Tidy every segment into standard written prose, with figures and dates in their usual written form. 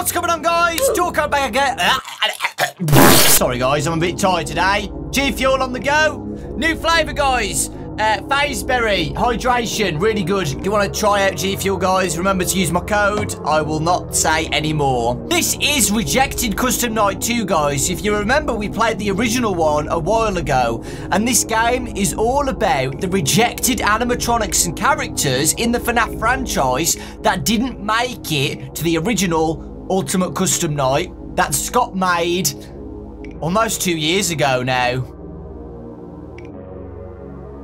What's going on, guys? Dawko back again. Sorry, guys, I'm a bit tired today. G Fuel on the go. New flavour, guys. Fazeberry, hydration, really good. If you want to try out G Fuel, guys, remember to use my code. I will not say any more. This is Rejected Custom Night 2, guys. If you remember, we played the original one a while ago, and this game is all about the rejected animatronics and characters in the FNAF franchise that didn't make it to the original Ultimate Custom Night that Scott made almost 2 years ago now.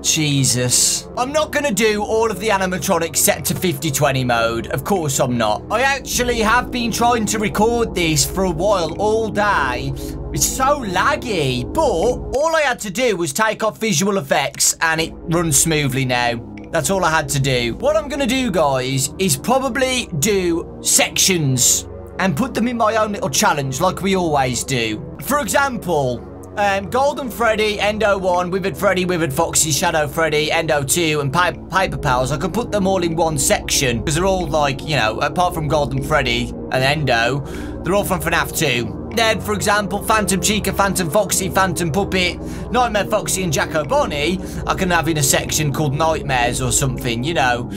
Jesus. I'm not going to do all of the animatronics set to 50/20 mode. Of course I'm not. I actually have been trying to record this for a while, all day. It's so laggy, but all I had to do was take off visual effects and it runs smoothly now. That's all I had to do. What I'm going to do, guys, is probably do sections and put them in my own little challenge like we always do. For example, Golden Freddy, Endo 1, Withered Freddy, Withered Foxy, Shadow Freddy, Endo 2, and Paper Pals. I could put them all in one section, because they're all like, you know, apart from Golden Freddy and Endo, they're all from FNAF 2. Then, for example, Phantom Chica, Phantom Foxy, Phantom Puppet, Nightmare Foxy, and Jack-O-Bonnie, I can have in a section called Nightmares or something, you know.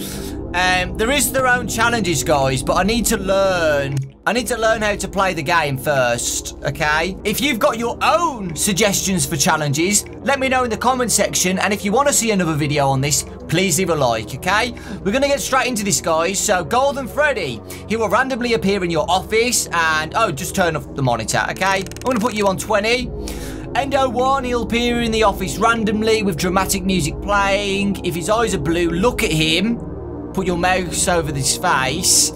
There is their own challenges, guys, but I need to learn... how to play the game first, okay? If you've got your own suggestions for challenges, let me know in the comment section. And if you want to see another video on this, please leave a like, okay? We're going to get straight into this, guys. So, Golden Freddy, he will randomly appear in your office and... Oh, just turn off the monitor, okay? I'm going to put you on 20. Endo 1, he'll appear in the office randomly with dramatic music playing. If his eyes are blue, look at him. Put your mouse over his face.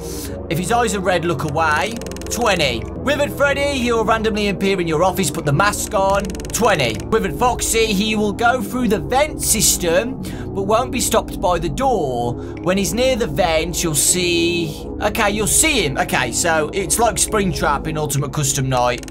If his eyes are red, look away. 20. Withered Freddy, he will randomly appear in your office, put the mask on. 20. Withered Foxy, he will go through the vent system, but won't be stopped by the door. When he's near the vent, you'll see... Okay, you'll see him. Okay, so it's like Springtrap in Ultimate Custom Night.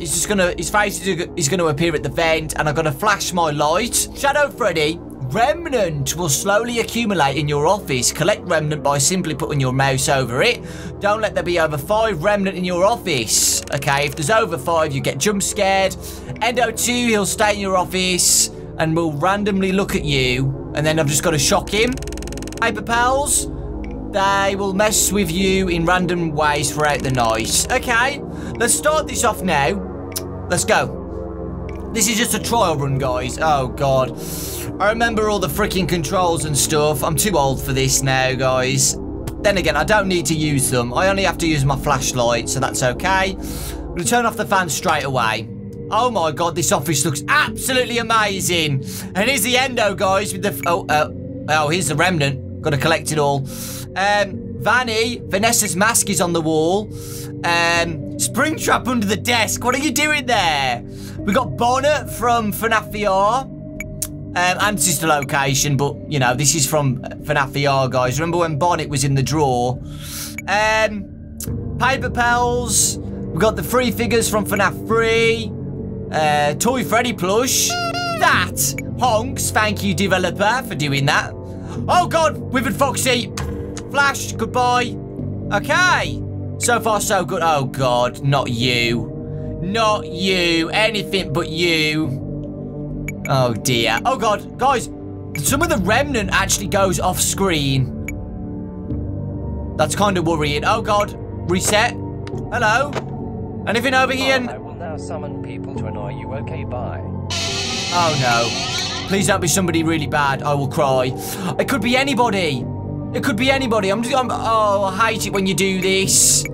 It's just gonna... His face is gonna appear at the vent, and I'm gonna flash my light. Shadow Freddy... Remnant will slowly accumulate in your office. Collect remnant by simply putting your mouse over it. Don't let there be over 5 remnant in your office. Okay, if there's over 5, you get jump scared. Endo 2, he'll stay in your office and will randomly look at you. And then I've just got to shock him. Paper Pals, they will mess with you in random ways throughout the night. Okay, let's start this off now. Let's go. This is just a trial run, guys. Oh, God. I remember all the freaking controls and stuff. I'm too old for this now, guys. Then again, I don't need to use them. I only have to use my flashlight, so that's okay. I'm going to turn off the fan straight away. Oh, my God. This office looks absolutely amazing. And here's the Endo, guys. With the here's the remnant. Got to collect it all. Vanessa's mask is on the wall. Springtrap under the desk. What are you doing there? We got Bonnet from FNAF VR. And this is the location, but, you know, this is from FNAF VR, guys. Remember when Bonnet was in the drawer? Paper Pals. We got the 3 figures from FNAF 3. Toy Freddy plush. That honks. Thank you, developer, for doing that. Oh, God. Withered Foxy. Flash. Goodbye. Okay. So far, so good. Oh, God. Not you. Not you. Anything but you. Oh, dear. Oh, God. Guys, some of the remnant actually goes off screen. That's kind of worrying. Oh, God. Reset. Hello. Anything over here? I will now summon people to annoy you. Okay, bye. Oh, no. Please don't be somebody really bad. I will cry. It could be anybody. It could be anybody. Oh, I hate it when you do this.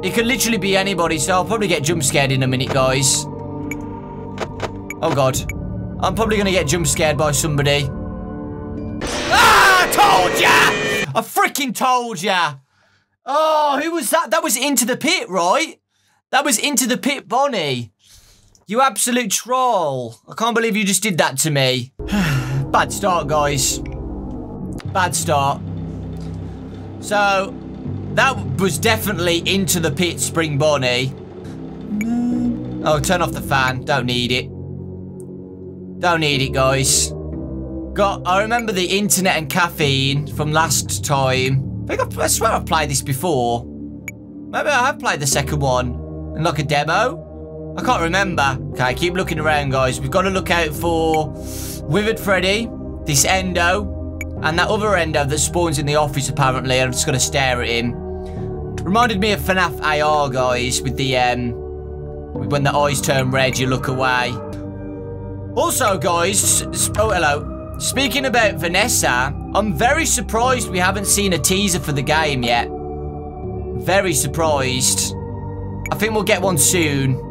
It could literally be anybody, so I'll probably get jump scared in a minute, guys. Oh, God. I'm probably going to get jump scared by somebody. Ah, I told ya! I freaking told ya! Oh, who was that? That was Into The Pit, right? That was Into The Pit, Bonnie. You absolute troll. I can't believe you just did that to me. Bad start, guys. Bad start. So... That was definitely Into The Pit, Spring Bonnie. Oh, turn off the fan. Don't need it. Don't need it, guys. I remember the internet and caffeine from last time. I swear I've played this before. Maybe I have played the second one and like a demo. I can't remember. Okay, keep looking around, guys. We've got to look out for Withered Freddy, this Endo, and that other Endo that spawns in the office, apparently. I'm just going to stare at him. Reminded me of FNAF AR, guys, with the, when the eyes turn red, you look away. Also, guys, oh, hello. Speaking about Vanessa, I'm very surprised we haven't seen a teaser for the game yet. Very surprised. I think we'll get one soon.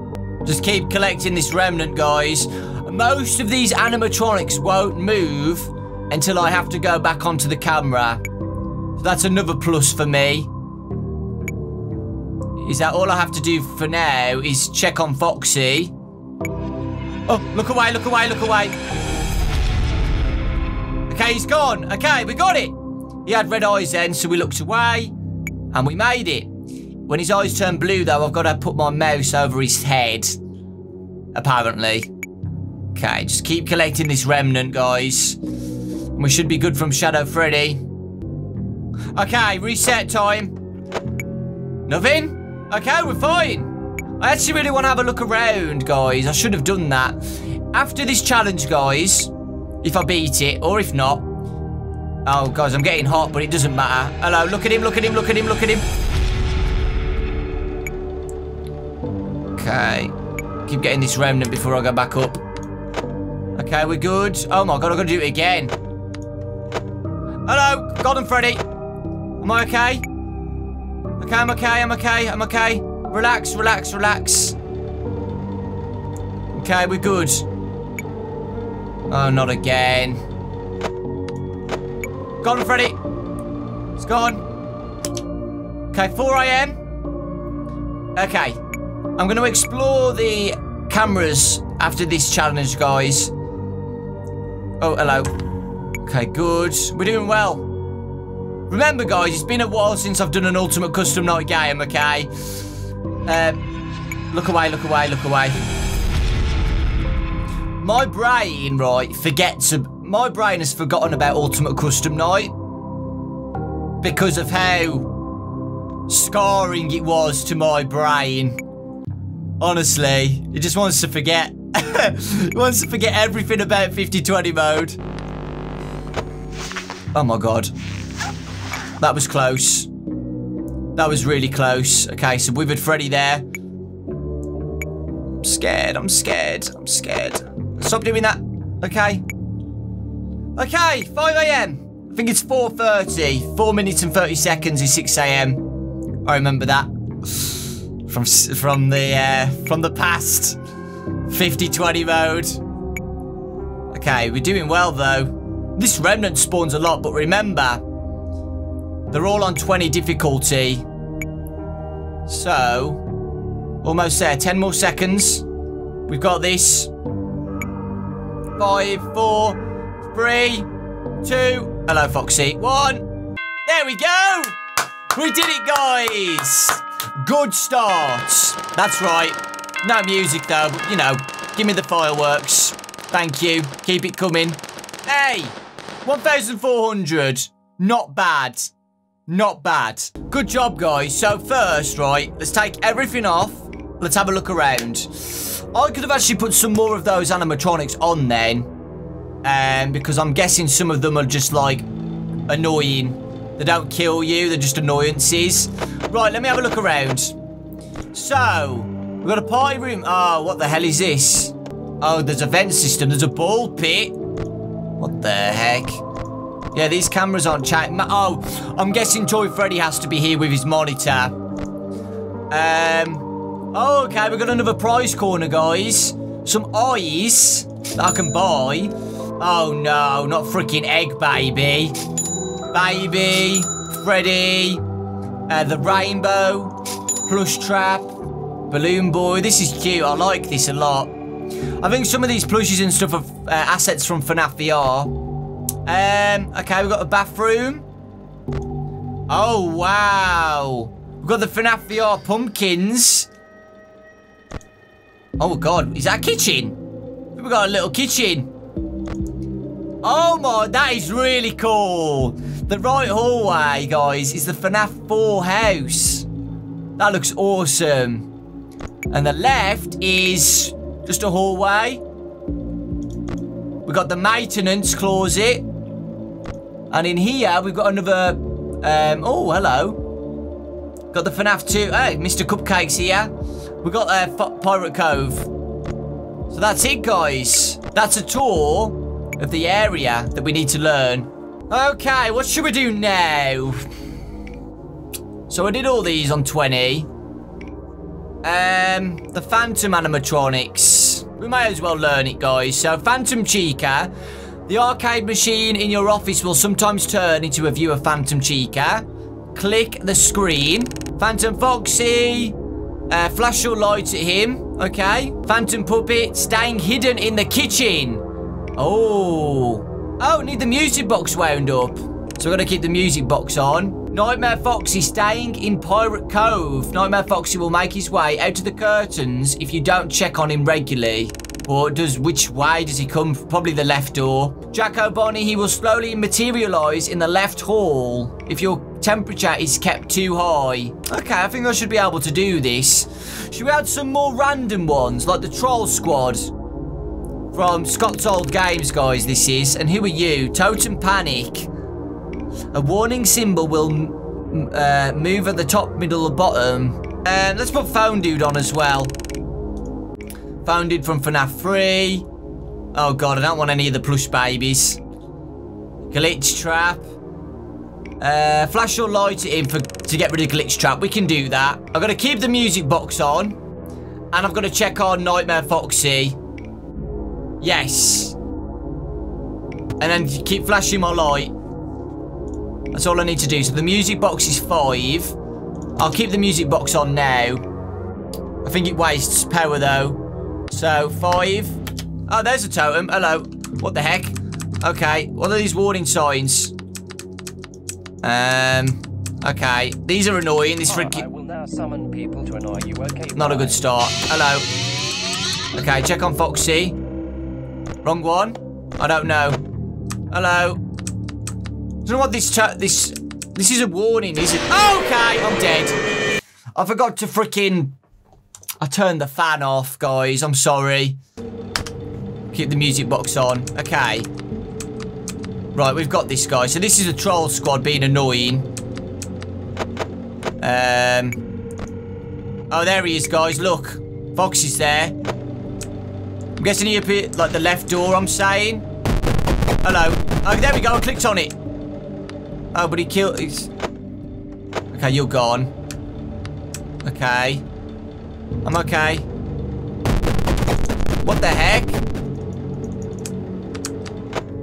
Just keep collecting this remnant, guys. Most of these animatronics won't move until I have to go back onto the camera. So that's another plus for me. Is that all I have to do for now is check on Foxy. Oh, look away, look away, look away. Okay, he's gone. Okay, we got it. He had red eyes then, so we looked away and we made it. When his eyes turn blue, though, I've got to put my mouse over his head, apparently. Okay, just keep collecting this remnant, guys. We should be good from Shadow Freddy. Okay, reset time. Nothing? Okay, we're fine. I actually really want to have a look around, guys. I should have done that. After this challenge, guys, if I beat it, or if not. Oh, guys, I'm getting hot, but it doesn't matter. Hello, look at him, look at him, look at him, look at him. Okay. Keep getting this remnant before I go back up. Okay, we're good. Oh, my God, I've got to do it again. Hello, Golden Freddy. Am I okay? Okay, I'm okay, I'm okay, I'm okay. Relax, relax, relax. Okay, we're good. Oh, not again. Golden Freddy. It's gone. Okay, 4 AM. Okay. I'm going to explore the cameras after this challenge, guys. Oh, hello. Okay, good. We're doing well. Remember, guys, it's been a while since I've done an Ultimate Custom Night game, okay? Look away, look away, look away. My brain, right, my brain has forgotten about Ultimate Custom Night because of how scarring it was to my brain. Honestly, it just wants to forget. It wants to forget everything about 50/20 mode. Oh my God. That was close. That was really close. Okay, so Withered Freddy there. I'm scared, I'm scared, I'm scared. Stop doing that. Okay. Okay, 5 AM. I think it's 4:30. 4 minutes and 30 seconds is 6 AM. I remember that. From the past. 50/20 mode. Okay, we're doing well though. This remnant spawns a lot, but remember, they're all on 20 difficulty. So, almost there. 10 more seconds. We've got this. 5, 4, 3, 2. Hello, Foxy. 1. There we go. We did it, guys. Good start. That's right. No music, though. But, you know, give me the fireworks. Thank you. Keep it coming. Hey, 1,400. Not bad. Not bad. Good job, guys. So first, right, let's take everything off. Let's have a look around. I could have actually put some more of those animatronics on then. Because I'm guessing some of them are just, like, annoying. They don't kill you. They're just annoyances. Right, let me have a look around. So, we've got a party room. Oh, what the hell is this? Oh, there's a vent system. There's a ball pit. What the heck? Yeah, these cameras aren't chatting. Oh, I'm guessing Toy Freddy has to be here with his monitor. Oh, okay, we've got another prize corner, guys. Some eyes that I can buy. Oh, no, not freaking egg, baby. Baby, Freddy, the rainbow, plush trap, balloon boy. This is cute. I like this a lot. I think some of these plushies and stuff are assets from FNAF VR. Okay, we've got a bathroom. Oh, wow. We've got the FNAF VR pumpkins. Oh, God. Is that a kitchen? We've got a little kitchen. Oh, my. That is really cool. The right hallway, guys, is the FNAF 4 house. That looks awesome. And the left is just a hallway. We've got the maintenance closet. And in here, we've got another... oh, hello. Got the FNAF 2. Hey, Mr. Cupcake's here. We've got Pirate Cove. So that's it, guys. That's a tour of the area that we need to learn. Okay, what should we do now? So I did all these on 20. The Phantom animatronics. We may as well learn it, guys. So, Phantom Chica. The arcade machine in your office will sometimes turn into a view of Phantom Chica. Click the screen. Phantom Foxy. Flash your lights at him. Okay. Phantom Puppet. Staying hidden in the kitchen. Oh. Oh, need the music box wound up. So, we're going to keep the music box on. Nightmare Foxy staying in Pirate Cove. Nightmare Foxy will make his way out of the curtains if you don't check on him regularly. Or does which way does he come? Probably the left door. Jack-O-Bonnie, he will slowly materialise in the left hall if your temperature is kept too high. Okay, I think I should be able to do this. Should we add some more random ones, like the Troll Squad? From Scott's Old Games, guys, this is. And who are you? Totem Panic. A warning symbol will move at the top, middle, or bottom. Let's put Phone Dude on as well. Phone Dude from FNAF 3. Oh, God, I don't want any of the plush babies. Glitch Trap. Flash your light at him to get rid of Glitch Trap. We can do that. I've got to keep the music box on. And I've got to check on Nightmare Foxy. Yes. And then keep flashing my light. That's all I need to do. So the music box is 5. I'll keep the music box on now. I think it wastes power though. So 5. Oh, there's a totem. Hello. What the heck? Okay. What are these warning signs? Okay. These are annoying. This freaking... I will now summon people to annoy you. Okay, not a good start. Hello. Okay. Check on Foxy. Wrong one. I don't know. Hello. I don't know what this is a warning, is it? Okay, I'm dead. I forgot to freaking... I turned the fan off, guys. I'm sorry. Keep the music box on. Okay. Right, we've got this guy. So this is a Troll Squad being annoying. Oh, there he is, guys. Look. Fox is there. I'm guessing he appeared like the left door, I'm saying. Hello. Oh, there we go. I clicked on it. Oh, but he killed... Okay, you're gone. Okay. I'm okay. What the heck?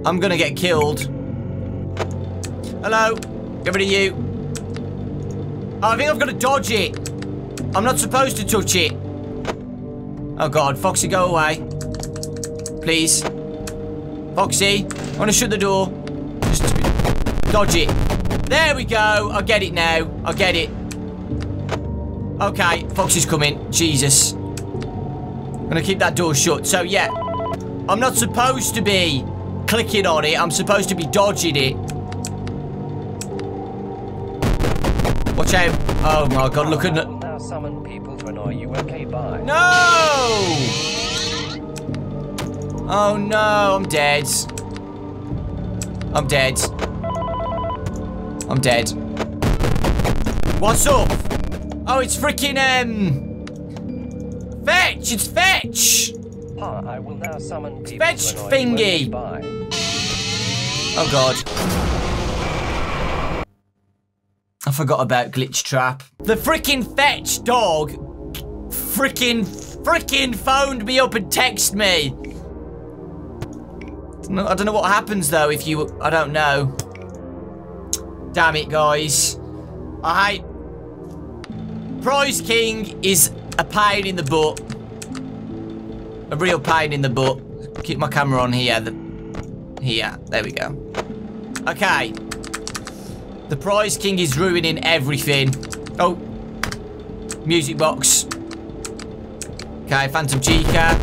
I'm gonna get killed. Hello. Get rid of you. Oh, I think I've got to dodge it. I'm not supposed to touch it. Oh, God. Foxy, go away. Please. Foxy, I want to shut the door. Just dodge it. There we go. I get it now. I get it. Okay. Foxy's coming. Jesus. I'm going to keep that door shut. So, yeah. I'm not supposed to be clicking on it. I'm supposed to be dodging it. Watch out. Oh, my God. Look at... Now summon people to annoy you. Okay, bye. No! Oh, no. I'm dead. I'm dead. I'm dead. What's up? Oh, it's freaking, Fetch! It's Fetch! I will now summon people. Fetch thingy! Oh, God. I forgot about Glitch Trap. The freaking Fetch dog freaking phoned me up and texted me. I don't know what happens, though, if you... I don't know. Damn it, guys. I hate... Prize King is a pain in the butt. A real pain in the butt. Keep my camera on here. Here. There we go. Okay. The Prize King is ruining everything. Oh. Music box. Okay, Phantom Chica.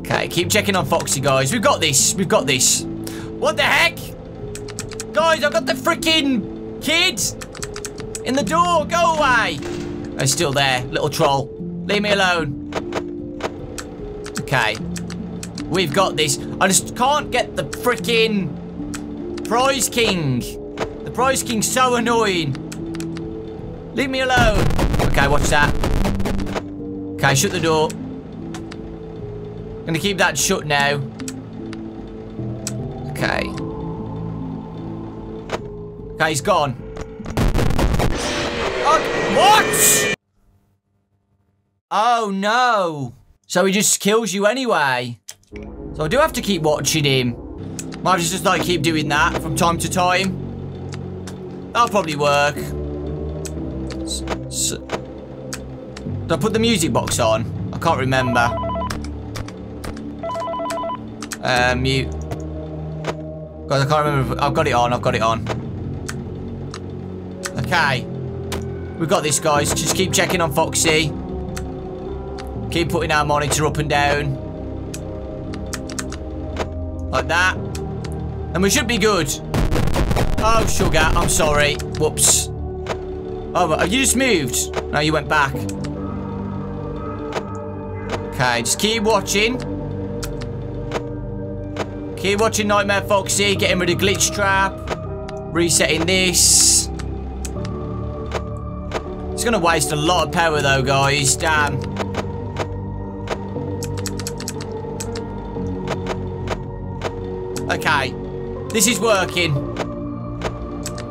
Okay, keep checking on Foxy, guys. We've got this. We've got this. What the heck? Guys, I've got the freaking Kids! In the door, go away! Oh, still there, little troll. Leave me alone. Okay. We've got this. I just can't get the frickin' Prize King. The Prize King's so annoying. Leave me alone. Okay, watch that. Okay, shut the door. Gonna keep that shut now. Okay. Okay, he's gone. What? Oh no. So he just kills you anyway. So I do have to keep watching him. Might as well just like keep doing that from time to time. That'll probably work. Did I put the music box on? I can't remember. Mute. God, I can't remember. I've got it on. I've got it on. Okay. We've got this, guys. Just keep checking on Foxy. Keep putting our monitor up and down. Like that. And we should be good. Oh, sugar. I'm sorry. Whoops. Oh, but have you just moved? No, you went back. Okay, just keep watching. Keep watching Nightmare Foxy. Getting rid of Glitch Trap. Resetting this. It's gonna waste a lot of power though, guys. Damn. Okay. This is working.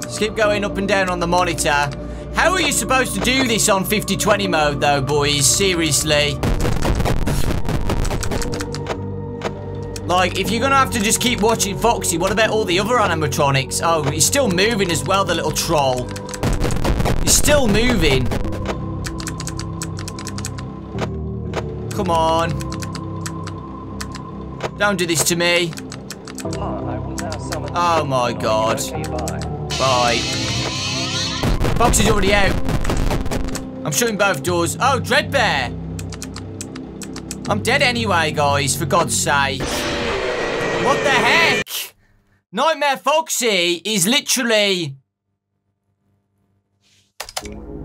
Just keep going up and down on the monitor. How are you supposed to do this on 50/20 mode though, boys? Seriously. Like, if you're gonna have to just keep watching Foxy, what about all the other animatronics? Oh, he's still moving as well, the little troll. He's still moving. Come on. Don't do this to me. Oh my god. Bye. Foxy's already out. I'm shutting both doors. Oh, Dreadbear! I'm dead anyway, guys, for God's sake. What the heck? Nightmare Foxy is literally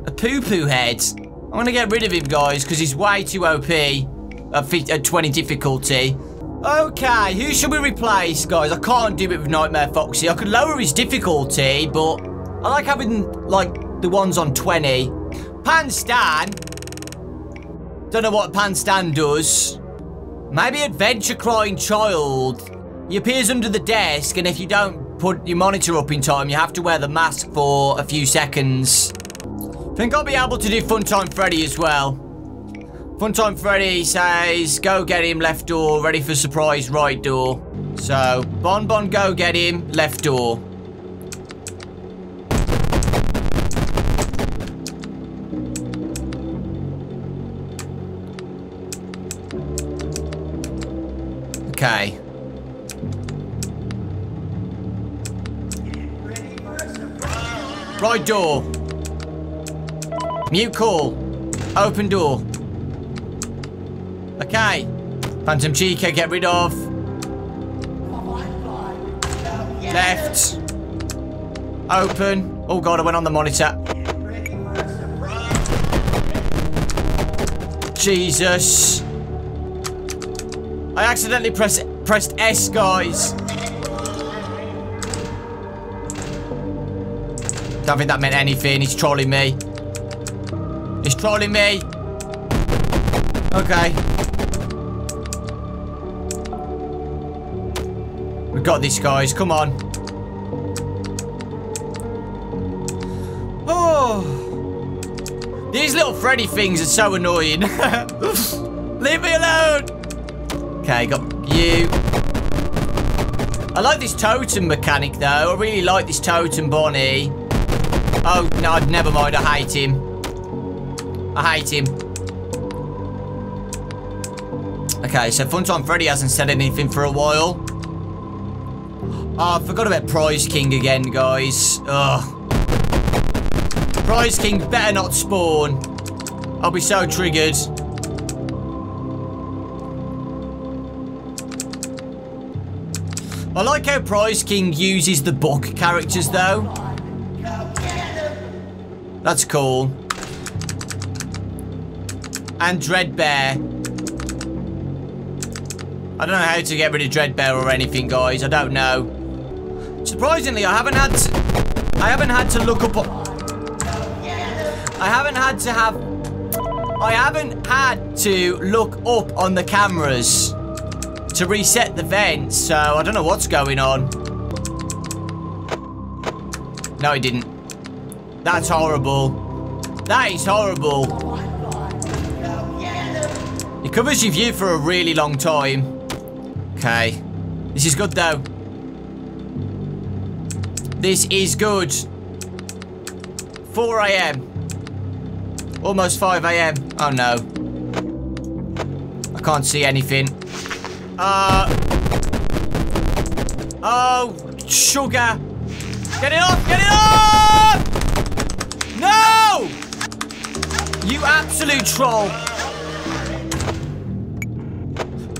a poo-poo head. I'm gonna get rid of him, guys, because he's way too OP at 20 difficulty. Okay, who should we replace, guys? I can't do it with Nightmare Foxy. I could lower his difficulty, but I like having, like, the ones on 20. Panstan. Don't know what Panstan does. Maybe Adventure Crying Child. He appears under the desk, and if you don't put your monitor up in time, you have to wear the mask for a few seconds. I think I'll be able to do Funtime Freddy as well. Funtime Freddy says, go get him, left door, ready for surprise, right door. So, Bon Bon, go get him, left door. Okay. Right door. Mute call. Open door. Okay. Phantom Chica, get rid of. Left. Open. Oh god, I went on the monitor. Jesus. I accidentally pressed S, guys. Don't think that meant anything. He's trolling me. He's trolling me. Okay. We've got this, guys. Come on. Oh. These little Freddy things are so annoying. Leave me alone. Okay, got you. I like this totem mechanic, though. I really like this totem, Bonnie. Oh, no, never mind. I hate him. I hate him. Okay, so Funtime Freddy hasn't said anything for a while. Oh, I forgot about Prize King again, guys. Ugh. Prize King better not spawn. I'll be so triggered. I like how Prize King uses the book characters, though. That's cool. And Dreadbear. I don't know how to get rid of Dreadbear or anything, guys. I don't know. Surprisingly, I haven't had to look up. I haven't had to look up on the cameras to reset the vents. So I don't know what's going on. No, I didn't. That's horrible. That is horrible. It covers your view for a really long time. Okay. This is good, though. This is good. 4 a.m. Almost 5 a.m. Oh, no. I can't see anything. Oh, sugar. Get it off! Get it off! No! You absolute troll.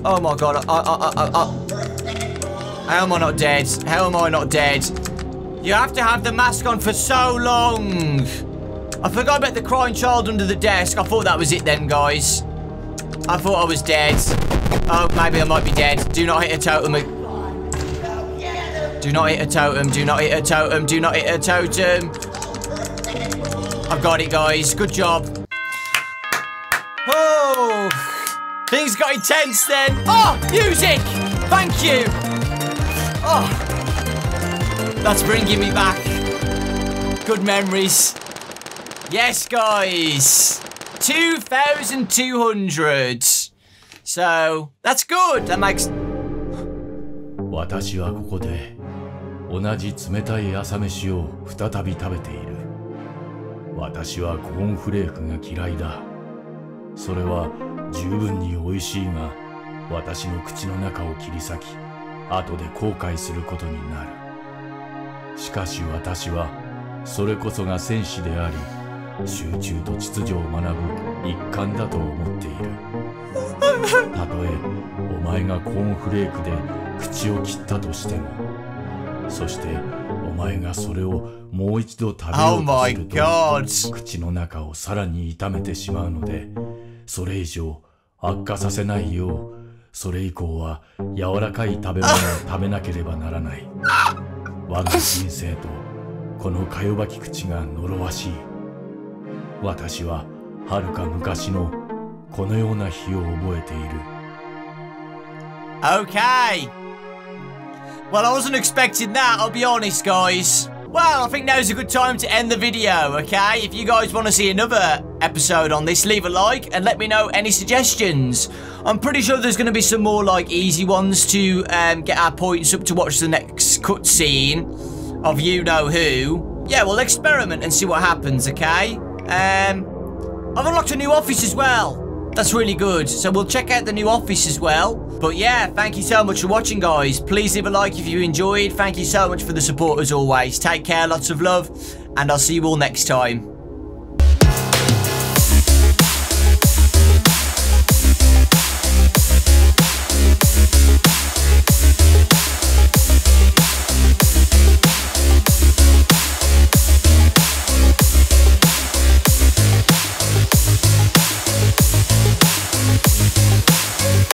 Oh my god, how am I not dead? How am I not dead? You have to have the mask on for so long. I forgot about the crying child under the desk. I thought that was it then, guys. I thought I was dead. Oh, maybe I might be dead. Do not hit a totem. Do not hit a totem. Do not hit a totem. Do not hit a totem. I've got it, guys. Good job. Oh! Things got intense then. Oh, music! Thank you. Oh, that's bringing me back. Good memories. Yes, guys. 2,200. So, that's good. That makes... 私はここで同じ冷たい朝飯を再び食べている。私はコーンフレークが嫌いだ。それは 十分に美味しいが、私の口の中を切り裂き、後で後悔することになる。しかし私は、それこそが戦士であり、集中と秩序を学ぶ一環だと思っている。たとえ、お前がコーンフレークで口を切ったとしても、そしてお前がそれをもう一度食べようとすると、口の中をさらに痛めてしまうので、 それ以上悪化させないよう、それ以降は柔らかい食べ物を食べなければならない。我が人生とこのかよばき口が呪わしい。私ははるか昔のこのような日を覚えている。Okay. Well, I wasn't expecting that. I'll be honest, guys. Well, I think now's a good time to end the video, okay? If you guys want to see another episode on this, leave a like and let me know any suggestions. I'm pretty sure there's going to be some more, like, easy ones to get our points up to watch the next cutscene of you-know-who. Yeah, we'll experiment and see what happens, okay? I've unlocked a new office as well. That's really good. So we'll check out the new office as well. But yeah, thank you so much for watching, guys. Please leave a like if you enjoyed. Thank you so much for the support as always. Take care, lots of love, and I'll see you all next time.